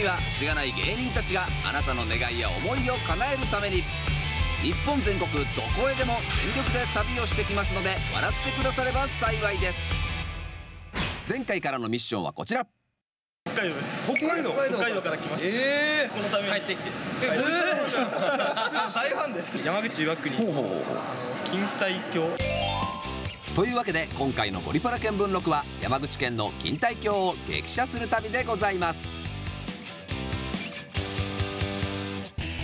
組はしがない芸人たちがあなたの願いや思いを叶えるために日本全国どこへでも全力で旅をしてきますので、笑ってくだされば幸いです。前回からのミッションはこちら。北海道です。北海道から来ました。このために帰ってきて大ファンです。山口岩国錦帯橋というわけで、今回の「ゴリパラ見聞録」は山口県の錦帯橋を激写する旅でございます。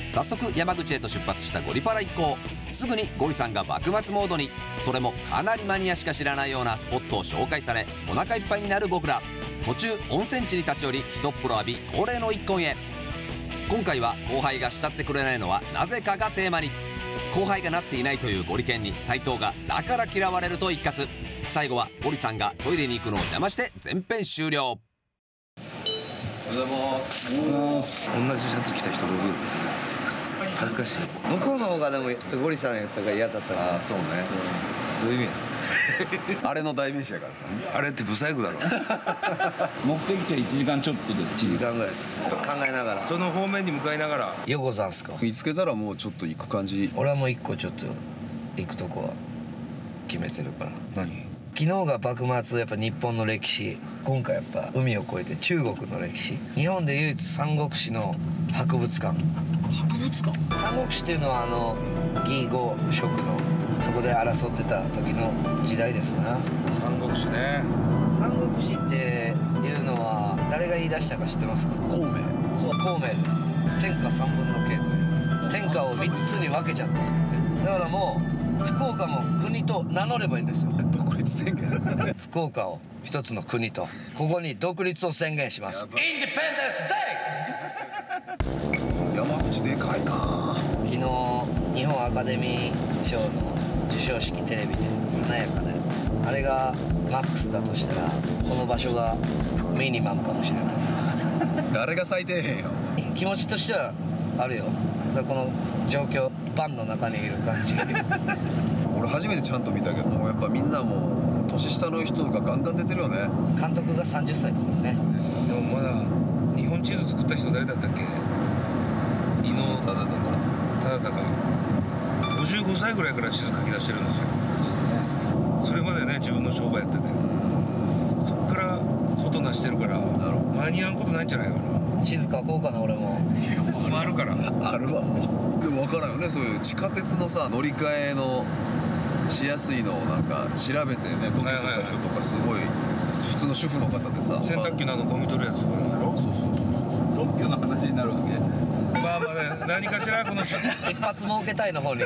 早速山口へと出発したゴリパラ一行、すぐにゴリさんが幕末モードに。それもかなりマニアしか知らないようなスポットを紹介され、お腹いっぱいになる僕ら、途中温泉地に立ち寄り一っ風呂浴び、恒例の一献へ。今回は後輩がしちゃってくれないのはなぜかがテーマに、後輩がなっていないというゴリ犬に斉藤がだから嫌われると一括。最後はゴリさんがトイレに行くのを邪魔して全編終了。おはようございます。同じシャツ着た人がいる。恥ずかしい。向こうの方がでもちょっとゴリさんやったから嫌だったから。ああそうね、どういう意味ですか。あれの代名詞だからさ。あれって不細工だろ。持ってきちゃ1時間ちょっとで1時間ぐらいです。考えながら、その方面に向かいながら。ようござんすか。見つけたらもうちょっと行く感じ。俺はもう1個ちょっと行くとこは決めてるから。何。昨日が幕末、やっぱ日本の歴史。今回やっぱ海を越えて中国の歴史。日本で唯一三国志の博物館。博物館。三国志っていうのは魏呉蜀のそこで争ってた時の時代ですな。三国志ね。三国志っていうのは誰が言い出したか知ってますか。孔明。そう孔明です。天下三分の計という。天下を3つに分けちゃった。だからもう福岡も国と名乗ればいいんですよ。独立宣言。福岡を一つの国と、ここに独立を宣言します。インディペンデンスデイ。山口でかいな。昨日日本アカデミー賞の授賞式テレビで華やかで、あれがマックスだとしたらこの場所がミニマムかもしれない。誰が最低限よ。気持ちとしてはあるよ。この状況、バンの中にいる感じ。俺初めてちゃんと見たけど、やっぱみんなもう年下の人がガンガン出てるよね。監督が30歳ですよね。でもまだ日本地図作った人誰だったっけ。伊能忠敬。55歳ぐらいから地図書き出してるんですよ。そうですね。それまでね自分の商売やってて、そっからことなしてるから間に合うことないんじゃないかな。地図書こうかな俺も。あるからあるわ。でも分からんよね、そういう地下鉄のさ乗り換えのしやすいのをなんか調べてね、撮ってた人とかすごい。普通の主婦の方でさ、洗濯機のゴミ取るやつとかなんだろ。そうそうそうそう。特許の話になるわけ。まあまあね、何かしらこの一発儲けたいの方に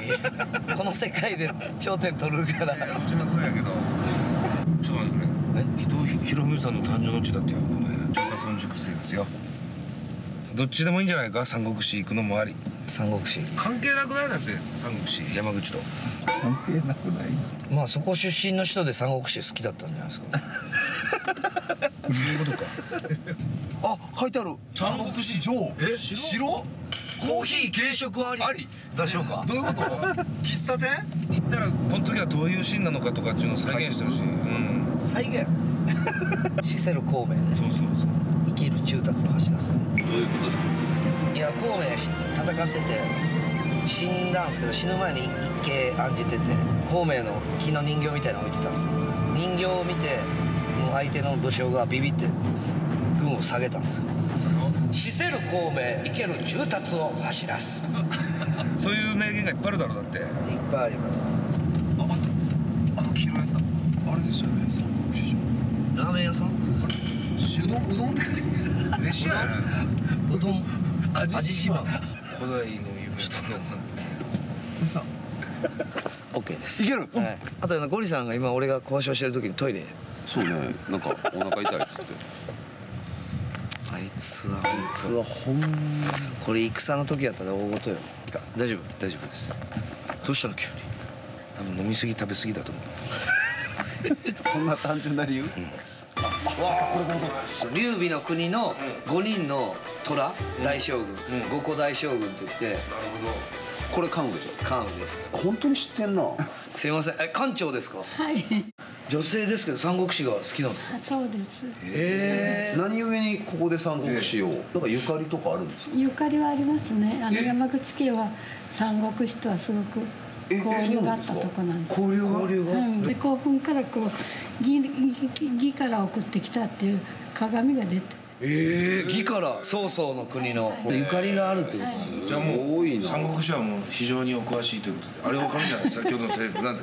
この世界で頂点取るから。うちもそうやけど、ちょっと待ってくれ。伊藤博文さんの誕生の地だってよ、この辺。中華村塾生ですよ。どっちでもいいんじゃないか。三国志行くのもあり。三国志関係なくない。だって三国志山口と関係なくない。まあそこ出身の人で三国志好きだったんじゃないですか。そういうことか。あ、書いてある。三国志城。え、城。コーヒー軽食あり。あり。出しようか。どういうこと。喫茶店行ったらこの時はどういうシーンなのかとかっていうのを再現してほしい。うん。再現。シセル孔明。そうそうそう。生きる中達の柱ですね。どういうことですか。いや孔明戦ってて死んだんですけど、死ぬ前に一計案じてて、孔明の木の人形みたいなの置いてたんですよ。人形を見てもう相手の武将がビビって軍を下げたんですよ。死せる孔明生ける中達を柱す。そういう名言がいっぱいあるだろう。だっていっぱいあります。あ、待って、黄色いやつだ。あれですよね、三国志ラーメン屋さん。うどんで飯やな。うどん味島。古代の夢とか。それさ。オッケーです。いける。あとゴリさんが今俺が交渉してる時にトイレ。そうね。なんかお腹痛いっつって。あいつはほん。これ戦の時やったら大事よ。大丈夫大丈夫です。どうしたの急に。多分飲み過ぎ食べ過ぎだと思う。そんな単純な理由？劉備の国の5人の虎大将軍、五虎大将軍といって。なるほど。これ関羽でしょ。関羽です。本当に知ってんな。すいません、え、関長ですか。はい。女性ですけど三国志が好きなんですか？そうです。何故にここで三国志を、なんかゆかりとかあるんですか？ゆかりはありますね。山口家は三国志とはすごく交流があったとこなんです。交流が、で興奮からこう義から送ってきたっていう鏡が出て。義から曹操の国のゆかりがあるということ。じゃあもう三国志はもう非常にお詳しいということで、あれわかるんじゃないですか？先ほどのセリフなんて。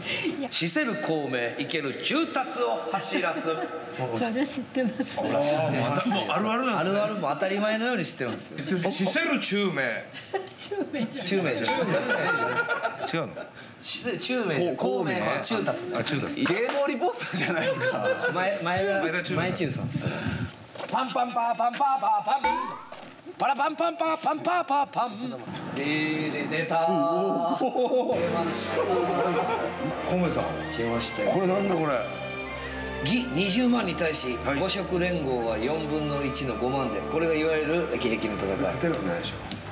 死せる孔明、生ける中達を走らす。それ知ってます。あるあるなんですね。あるあるも当たり前のように知ってます。死せる中明。中明じゃない。違うの。中明、孔明は中達。あ、中達。芸能リポーターじゃないですか。前中さんです。パンパンパーパンパーパーパンパラパンパンパーパンパーパーパンデーデデター出ましたコメさん来ましたよ。これなんだこれ。義20万に対し五色連合は4分の1の5万で、これがいわゆる駅壁の戦い。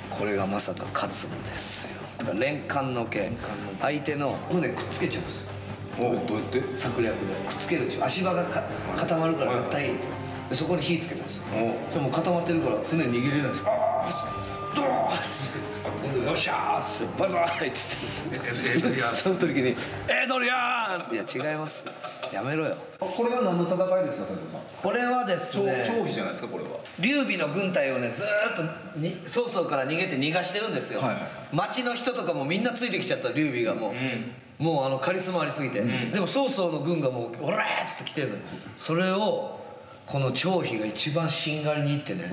これがまさか勝つんですよ。連環の計、相手の船くっつけちゃうんですよ。どうやって？策略でくっつけるでしょ。足場が固まるから絶対いいと。そこに火つけたんですよ。でも固まってるから船逃げれないんですよ。あー、ドーンって、よっしゃーってバザーって言ってですね。その時にエドリアーン。いや違います。やめろよ。これは何の戦いですか、斉藤さん？これはですね。張飛じゃないですかこれは。劉備の軍隊をねずっと曹操から逃げて逃がしてるんですよ。町の人とかもみんなついてきちゃった劉備がもう。カリスマありすぎて。でも曹操の軍がもうオレーって来てるの。それをこの張飛が一番しんがりに行ってね、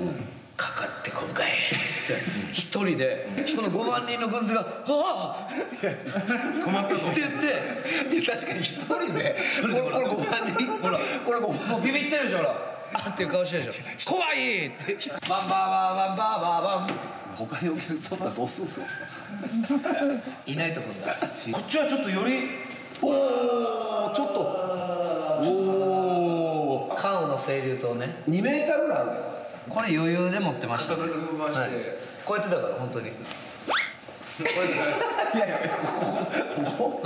かかってこんかいっつって一人でその5万人の軍勢が「はあ!」止まったと思って言って、確かに一人でこれ5万人ほらこれもうビビってるでしょほらあっていう顔してるでしょ。怖いってバンバンバンバンバンバンバン。他にお客様どうすんの？いないとこだ。こっちはちょっとよりおおちょっと。関羽の清流とね2メーターぐらいある。これ余裕で持ってました。こうやってだから本当に。いやいやここ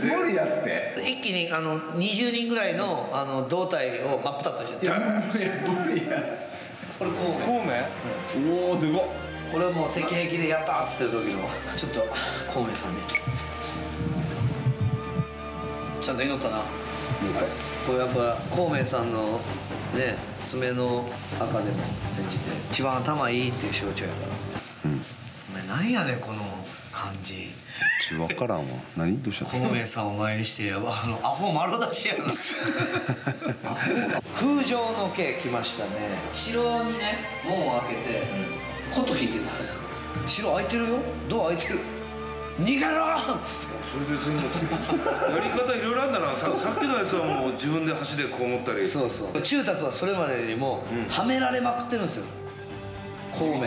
無理やって。一気に20人ぐらいの胴体を真っ二つにしちゃった。無理や。これ孔明。おおでかっ。これもう石壁でやったっつってる時のちょっと孔明さんに。ちゃんと祈ったな。これやっぱ孔明さんのね爪の赤でも煎じて一番頭いいっていう象徴やから。お前なんやねこの感じ。ち分からんわ。何どうしたの？孔明さんを前にしてアホ丸出しやな。風城の計来ましたね。城にね門を開けて琴引いてたんですよ。城開いてるよ、ドア開いてる、逃げろーっつって。それで全部やり方いろいろあるんだな。さっきのやつはもう自分で箸でこう持ったり。そうそう、中達はそれまでにもはめられまくってるんですよ孔明。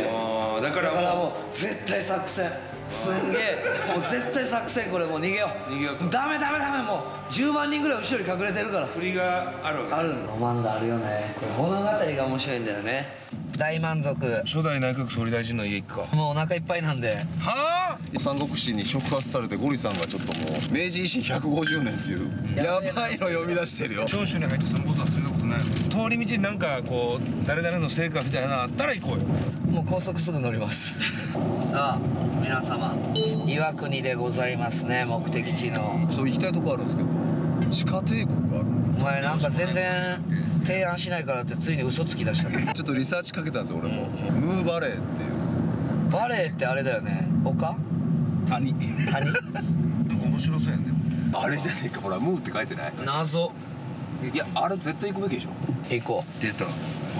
だからもう絶対作戦すんげえ、もう絶対作戦。これもう逃げよう逃げよう、ダメダメダメ、もう10万人ぐらい後ろに隠れてるから。振りがあるわけあるの。ロマンがあるよねこれ。物語が面白いんだよね。大満足。初代内閣総理大臣の家行くか。もうお腹いっぱいなんで。はあ。三国志に触発されてゴリさんがちょっともう明治維新150年っていうやばいの呼び出してるよ。長州に入ってそのことはそういうことない。通り道になんかこう誰々の成果みたいなのあったら行こうよ。もう高速すぐ乗ります。さあ皆様岩国でございますね目的地の。そう行きたいとこあるんですけど。地下帝国がある。お前なんか全然。提案しないからってついに嘘つき出したね。ちょっとリサーチかけたんですよ俺も。ムーバレーっていう。バレーってあれだよね、丘谷。面白そうやね。あれじゃねえかほら、ムーって書いてない謎。いやあれ絶対行くべきでしょ。行こう。出た。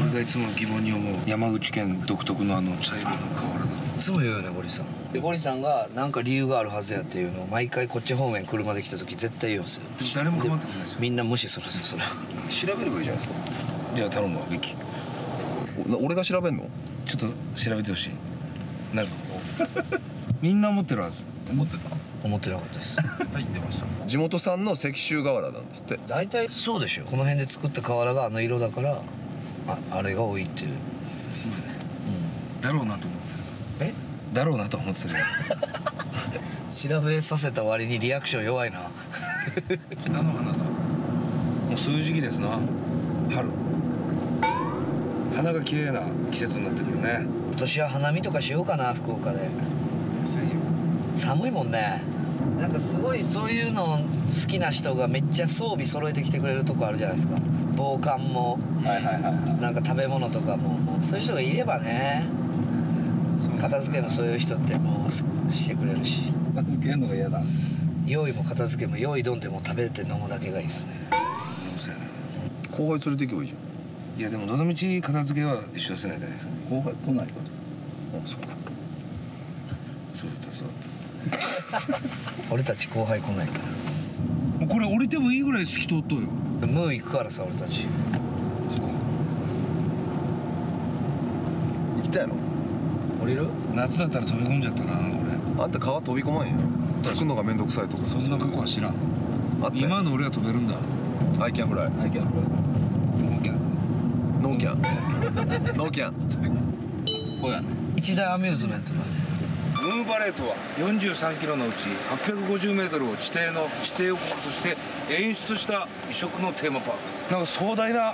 俺がいつも疑問に思う山口県独特の茶色の瓦だ。いつも言うよねゴリさん。でゴリさんがなんか理由があるはずやっていうのを毎回こっち方面車で来た時絶対言うんですよ。でも誰も困ってくれないでしょ。みんな無視するんですよそれ。調べればいいじゃないですか。じゃあ頼むわベキ。俺が調べんの？ちょっと調べてほしい。なんかこうみんな思ってるはず。思ってた？思ってなかったです。はい出ました。地元産の石州瓦なんですって。大体そうでしょ。この辺で作った瓦があの色だからあれが多いっていう。だろうなと思ってた。え？だろうなと思ってた。調べさせた割にリアクション弱いな。菜の花だ。うそういう時期ですな。春、花が綺麗な季節になってくるね。今年は花見とかしようかな、福岡で。寒いもんね。なんかすごいそういうの好きな人がめっちゃ装備揃えてきてくれるとこあるじゃないですか。防寒も、なんか食べ物とかも、そういう人がいればね。片付けもそういう人ってもうしてくれるし。片付けるのが嫌なんですよ。用意も片付けも用意どんでも食べて飲むだけがいいですね。そうやな。後輩連れて行けばいいじゃん。いやでもどの道片付けは一緒せないです。後輩来ないから。あ、そうか。そうだった、そうだった俺たち後輩来ないから。これ降りてもいいぐらい透き通っとうよ。ムー行くからさ、俺たち。そっか、行きたいの。降りる？夏だったら飛び込んじゃったな、これ。あんた川飛び込まんやろ。吹くのがめんどくさいとかさ。そんな過去は知らん。今の俺は飛べるんだ。アイキャンフライ。アイキャンフライ。ノーキャン。ノーキャン。ノーキャン。こうやね。一大アミューズメントだね。ムーバレーとは43キロのうち850メートルを地底をとして演出した異色のテーマパーク。なんか壮大な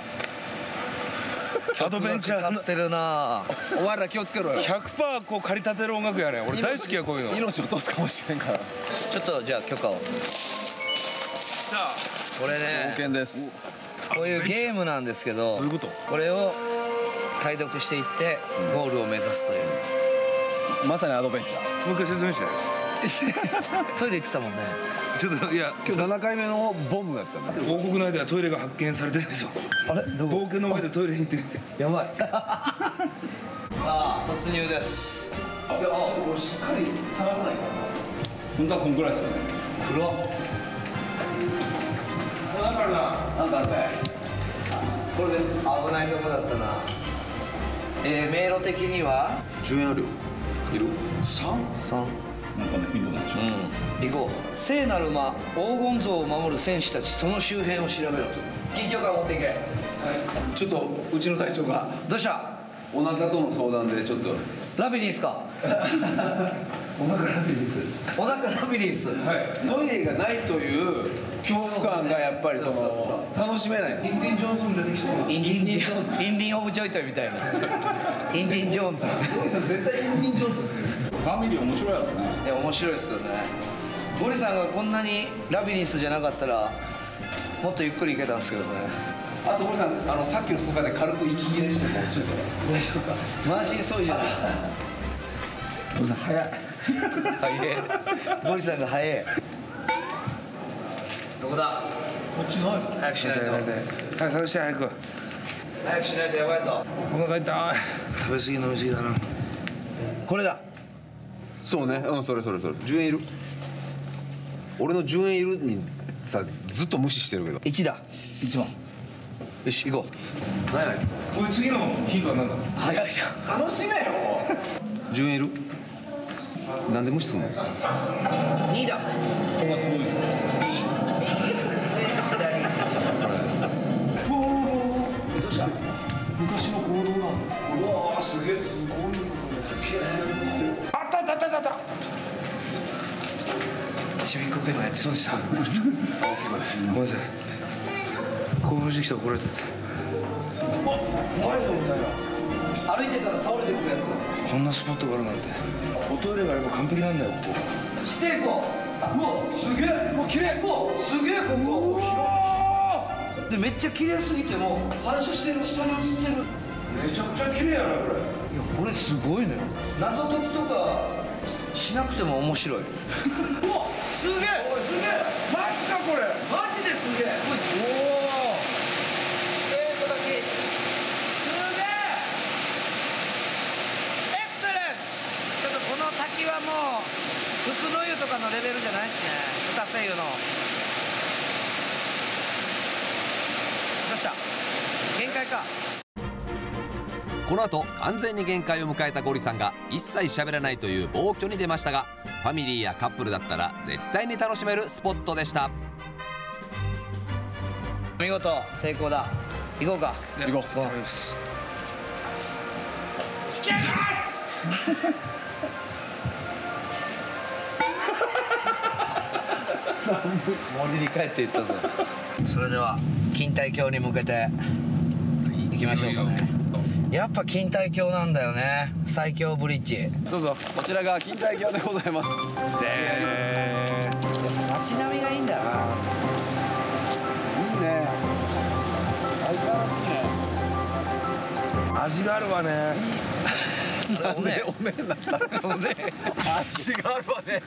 アドベンチャーになってるな。お前ら気をつけろよ。100%こう駆り立てる音楽やね。俺大好きや、こういうの。命を落とすかもしれんから。ちょっとじゃあ許可を。さあ、これね。冒険です。こういうゲームなんですけど。どういうこと？これを解読していってゴールを目指すという。まさにアドベンチャー。もう一回説明して。トイレ行ってたもんね。ちょっといや、今日7回目のボムだったんだ。王国内ではトイレが発見されてないぞ。あれ、冒険の前でトイレに行ってる。やばい。さあ、突入です。いや、ちょっとこれしっかり探さないから。本当はこんくらいですよね。黒。なんかあるな。なんかあるかい。これです。危ないとこだったな。迷路的には。10円あるよ。いる。3。なんかね、インドなんでしょう。行こう。聖なる間、黄金像を守る戦士たち、その周辺を調べろと。緊張感持っていけ。はい、ちょっとうちの隊長が。どうした？お腹との相談でちょっとラビリンスかお腹ラビリンスです。お腹ラビリンス。はい。トイレがないという恐怖感がやっぱりその楽しめない。インディ・ジョーンズに出てきそうな。インディ・ジョーンズ、インディ・オブ・ジョイトみたいな。インディ・ジョーンズ。ゴリさん絶対インディ・ジョーンズ。ファミリー面白いやろね。いや面白いですよね。ゴリさんがこんなにラビリンスじゃなかったらもっとゆっくり行けたんですけどね。あと、ゴリさん、さっきの坂で軽く息切れしてもちょっと大丈夫か。満身創痍じゃない。ゴリさん早い。早い。ゴリさんが早い。どこだ？こっちの。早くしないと。早く探して早く。早くしないとやばいぞ。お腹痛い。食べ過ぎ飲み過ぎだな。これだ。そうね。うん、それ。10円いる。俺の10円いるに。さあ、ずっと無視してるけど。1だ。1番。よし、行こう。ない。これ次のヒントは何だ。早いじゃん。楽しいなよ。10円いる。なんで無視すんの。2だ。ここがすごい。どうした。昔の行動だ。うわ、すげえ。すごい。あったあったあったあった。ちびっこ今やってそうでした。ごめんなさい。興奮してきて怒られてて。歩いてたら倒れてくるやつ。こんなスポットがあるなんて。おトイレがあれば完璧なんだよ、ここ。していこう。うわ、すげえ。もう綺麗。もうすげえ、ここ。で、めっちゃ綺麗すぎても反射してる、下に映ってる。めちゃくちゃ綺麗やな、これ。いや、これすごいね。謎解きとかしなくても面白い。すげえ、すげえ、マジかこれ、マジですげえ。おお。英語だけ。すげえ。エクセレンス。ちょっとこの滝はもう普通の湯とかのレベルじゃないですね。歌声湯の。どうした。限界か。この後完全に限界を迎えたゴリさんが一切喋らないという暴挙に出ましたが。ファミリーやカップルだったら絶対に楽しめるスポットでした。見事成功だ。行こうか。行こう。森に帰っていったぞ。それでは錦帯橋に向けて行きましょうかね。やっぱ錦帯橋なんだよね、最強ブリッジ。どうぞ、こちらが錦帯橋でございます。街並みがいいんだな。いいね。相変わらずいいね。味があるわね。おめえ、おめえになった。おめえ。味があるわね。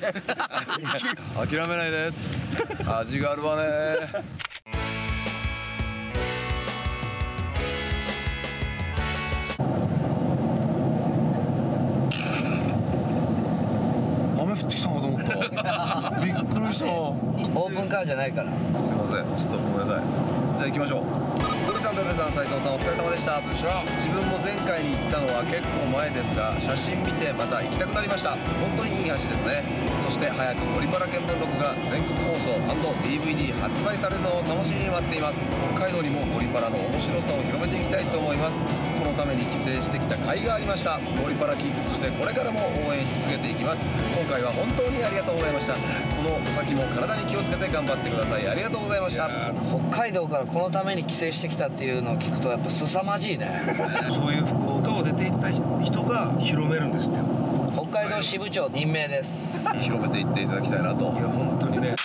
諦めないで。味があるわね。びっくりした。オープンカーじゃないから。すいません、ちょっとごめんなさい。じゃあ行きましょう。ドルさん、ペペさん、斉藤さん、お疲れ様でした。自分も前回に行ったのは結構前ですが、写真見てまた行きたくなりました。本当にいい橋ですね。そして早くゴリパラ見聞録が全国放送 &DVD 発売されるのを楽しみに待っています。北海道にもゴリパラの面白さを広めていきたいと思います。このために帰省してきた甲斐がありました。ゴリパラキッズ、そしてこれからも応援し続けていきます。今回は本当にありがとうございました。この先も体に気をつけて頑張ってください。ありがとうございました。北海道からこのために帰省してきたっていうのを聞くとやっぱ凄まじいね。そういう福岡を出ていった人が広めるんですって。北海道支部長任命です。広めていっていただきたいなと。いや本当にね。